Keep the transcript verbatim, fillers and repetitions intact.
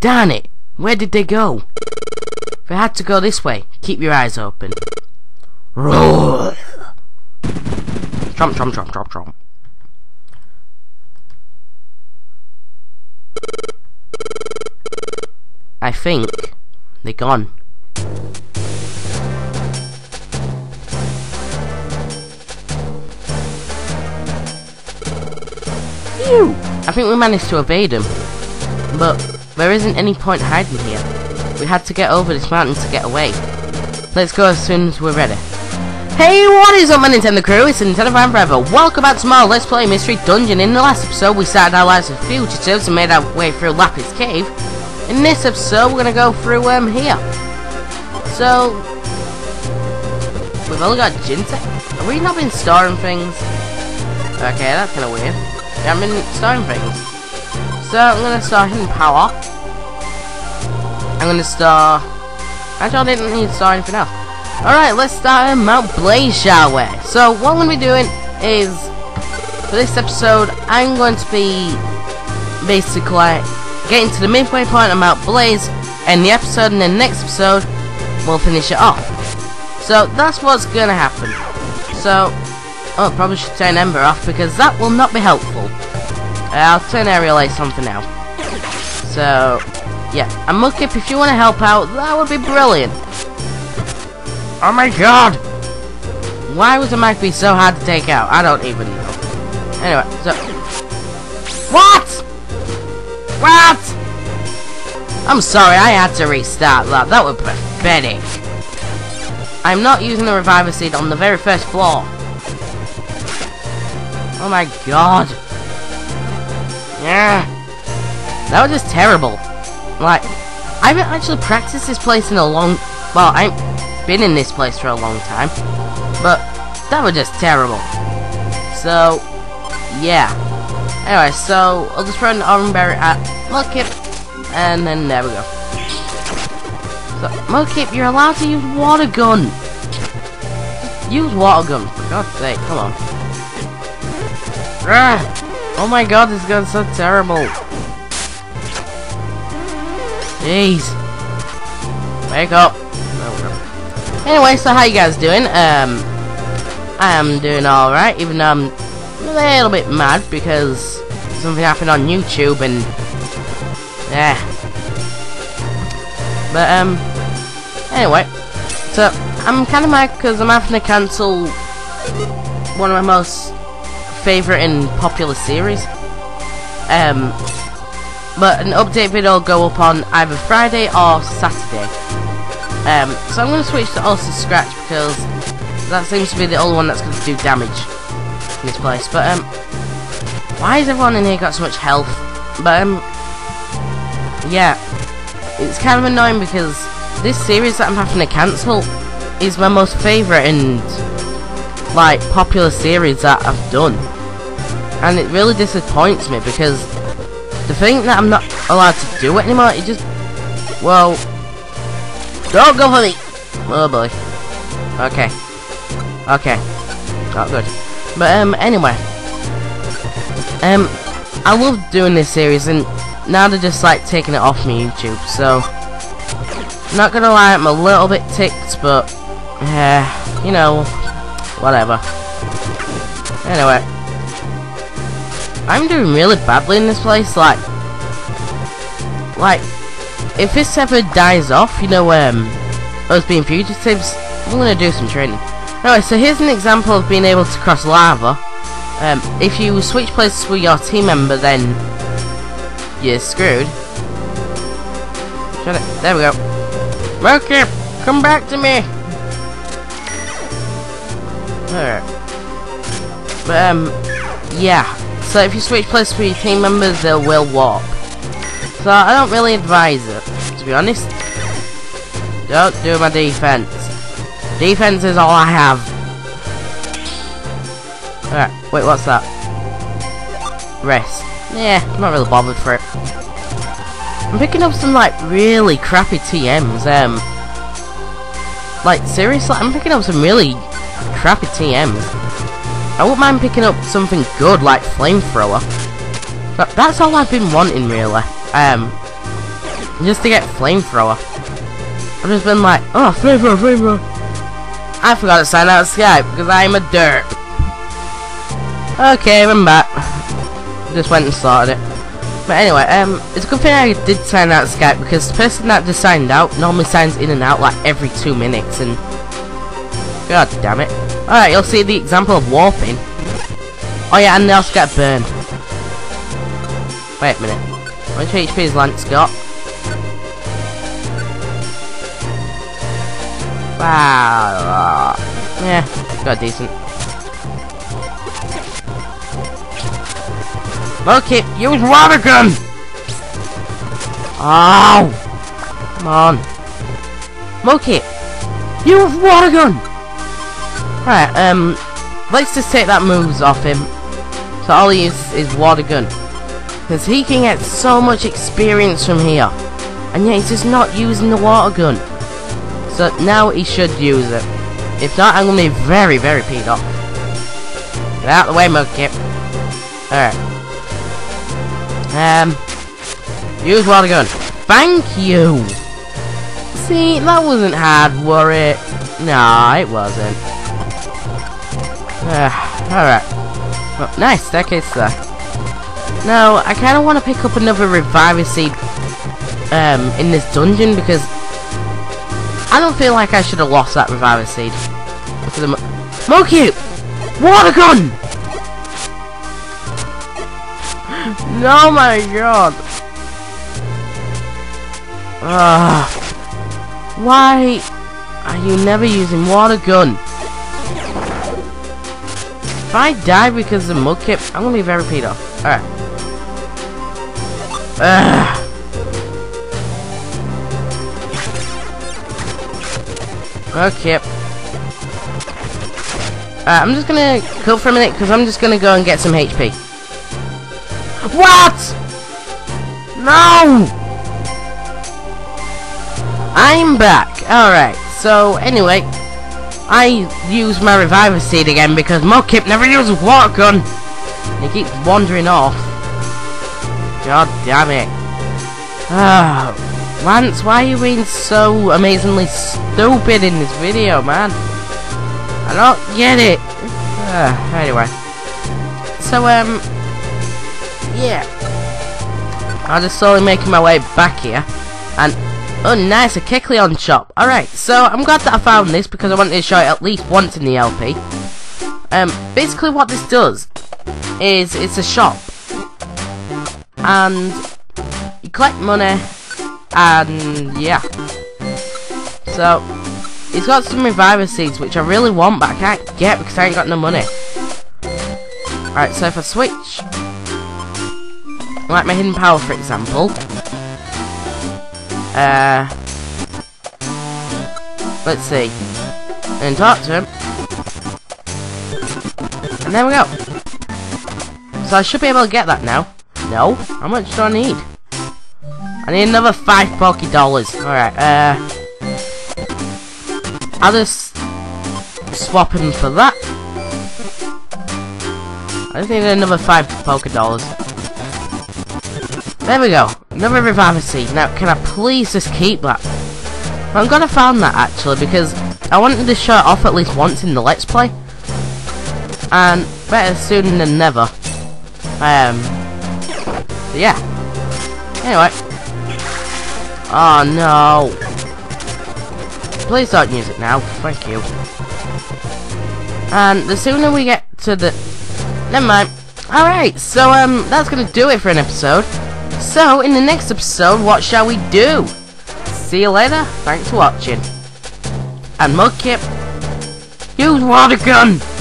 Darn it! Where did they go? They had to go this way. Keep your eyes open. Roar! Chomp, chomp, chomp, chomp, chomp. I think they're gone. Phew! I think we managed to evade them, but there isn't any point hiding here. We had to get over this mountain to get away. Let's go as soon as we're ready. Hey, what is up, my Nintendo crew? It's Nintendo Fan Forever. Welcome back to my Let's Play Mystery Dungeon. In the last episode, we started our lives as fugitives and made our way through Lapis Cave. In this episode, we're gonna go through um here. So we've only got Jinsei. Have we not been storing things? Okay, that's kind of weird. Yeah, I've been storing things. So I'm gonna store hidden power. I'm gonna store. Actually, I didn't need to store anything else. All right, let's start in Mount Blaze, shall we? So what I'm gonna be doing is for this episode, I'm going to be basically getting to the midway point of Mount Blaze, and the episode and the next episode we'll finish it off. So that's what's gonna happen. So, oh, probably should turn Ember off because that will not be helpful. Uh, I'll turn Aerial Ace on for now. So, yeah, and Mudkip, if you want to help out, that would be brilliant. Oh my god! Why was the mic be so hard to take out? I don't even know. Anyway, so what? What? I'm sorry, I had to restart that. That was pathetic. I'm not using the Reviver Seed on the very first floor. Oh my god. Yeah. That was just terrible. Like, I haven't actually practiced this place in a long... Well, I ain't been in this place for a long time. But that was just terrible. So, yeah. Anyway, so I'll just throw an orange berry at Mudkip, and then there we go. So, Mudkip, you're allowed to use water gun. Just use water gun, for God's sake, come on. Rah! Oh my god, this gun's so terrible. Jeez. Wake up. There we go. Anyway, so how you guys doing? Um, I am doing alright, even though I'm a little bit mad because something happened on YouTube and yeah, but um anyway, so I'm kind of mad because I'm having to cancel one of my most favourite and popular series, um but an update video will go up on either Friday or Saturday, um so I'm going to switch to also Scratch because that seems to be the only one that's going to do damage in this place. But um why has everyone in here got so much health? But um yeah, it's kind of annoying because this series that I'm having to cancel is my most favourite and like popular series that I've done, and it really disappoints me because the thing that I'm not allowed to do anymore, it just, well, don't go for me. Oh boy. Okay. Okay. Not good. But um, anyway, um, I love doing this series, and now they're just like taking it off my YouTube. So, not gonna lie, I'm a little bit ticked, but yeah, uh, you know, whatever. Anyway, I'm doing really badly in this place. Like, like, if this ever dies off, you know, um, us being fugitives, I'm gonna do some training. Alright, so here's an example of being able to cross lava. Um, if you switch places with your team member, then you're screwed. Shut it. There we go. Mudkip, come back to me! Alright. But, um, yeah. So if you switch places with your team members, they will warp. So I don't really advise it, to be honest. Don't do my defense. Defense is all I have. Alright, wait, what's that? Rest. Yeah, I'm not really bothered for it. I'm picking up some, like, really crappy T Ms, um... Like, seriously, I'm picking up some really crappy T Ms. I wouldn't mind picking up something good, like Flamethrower. But that's all I've been wanting, really. Um, just to get flamethrower. I've just been like, oh, flamethrower, flamethrower. I forgot to sign out of Skype because I'm a derp. Okay, I'm back. Just went and started it. But anyway, um, it's a good thing I did sign out of Skype because the person that just signed out normally signs in and out like every two minutes and... God damn it. Alright, you'll see the example of warping. Oh yeah, and they also get burned. Wait a minute. How much H P has Lance got? Wow. Yeah, got decent. Okay, use water gun! Ow! Come on. Mudkip! Use water gun! Alright, um, let's just take that moves off him. So all he uses is water gun. Because he can get so much experience from here. And yet he's just not using the water gun. So now he should use it. If not, I'm gonna be very, very peed off. Get out of the way, Mudkip. Alright. Um, use water gun. Thank you. See, that wasn't hard, were it? Nah, it wasn't. Uh, Alright. Well, nice staircase there. Now, I kind of want to pick up another Reviver Seed um, in this dungeon because I don't feel like I should have lost that Reviver Seed. Mudkip! Water gun! No, my God! Ugh. Why are you never using water gun? If I die because of the Mudkip, I'm gonna be very peed off. Alright. Mudkip. Alright, I'm just gonna cool for a minute because I'm just gonna go and get some H P. What? No! I'm back. Alright, so anyway, I used my Reviver Seed again because Mudkip never uses water gun. He keeps wandering off. God damn it. Oh, Lance, why are you being so amazingly stupid in this video, man? I don't get it. Uh, anyway. So, um... yeah, I'm just slowly making my way back here, and oh nice, a Kecleon shop. Alright, so I'm glad that I found this because I wanted to show it at least once in the L P. Um, basically what this does is it's a shop, and you collect money, and yeah. So, it's got some Reviver Seeds which I really want but I can't get because I ain't got no money. Alright, so if I switch... like my hidden power, for example. Uh, let's see. And talk to him. And there we go. So I should be able to get that now. No? How much do I need? I need another five Poké Dollars. Alright, uh... I'll just... swap him for that. I just need another five Poké Dollars. There we go, another Reviver Seed. Now, can I please just keep that? I'm glad I found that actually because I wanted to show it off at least once in the Let's Play. And better soon than never. Um, so yeah. Anyway. Oh no. Please don't use it now, thank you. And the sooner we get to the... never mind. Alright, so um, that's gonna do it for an episode. So, in the next episode, what shall we do? See you later, thanks for watching. And Mudkip, use water gun!